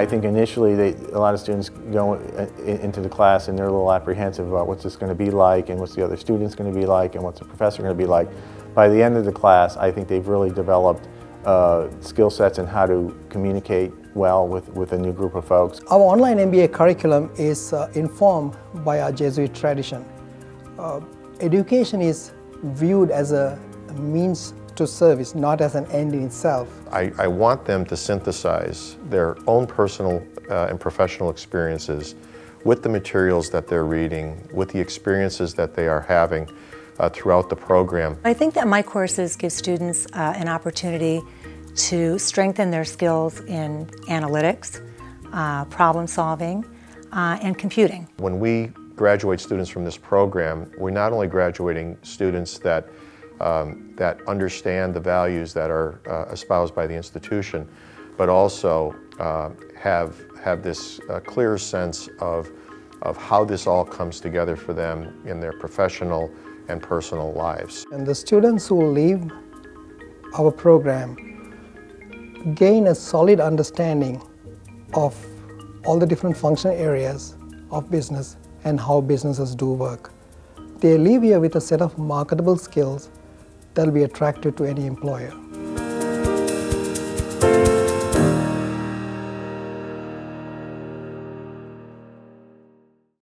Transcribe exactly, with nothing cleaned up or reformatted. I think initially they, a lot of students go into the class and they're a little apprehensive about what's this going to be like and what's the other students going to be like and what's the professor going to be like. By the end of the class, I think they've really developed uh, skill sets in how to communicate well with, with a new group of folks. Our online M B A curriculum is uh, informed by our Jesuit tradition. Uh, education is viewed as a means to service, not as an end in itself. I, I want them to synthesize their own personal uh, and professional experiences with the materials that they're reading, with the experiences that they are having uh, throughout the program. I think that my courses give students uh, an opportunity to strengthen their skills in analytics, uh, problem solving, uh, and computing. When we graduate students from this program, we're not only graduating students that Um, that understand the values that are uh, espoused by the institution, but also uh, have, have this uh, clear sense of, of how this all comes together for them in their professional and personal lives. And the students who leave our program gain a solid understanding of all the different functional areas of business and how businesses do work. They leave here with a set of marketable skills that'll be attractive to any employer.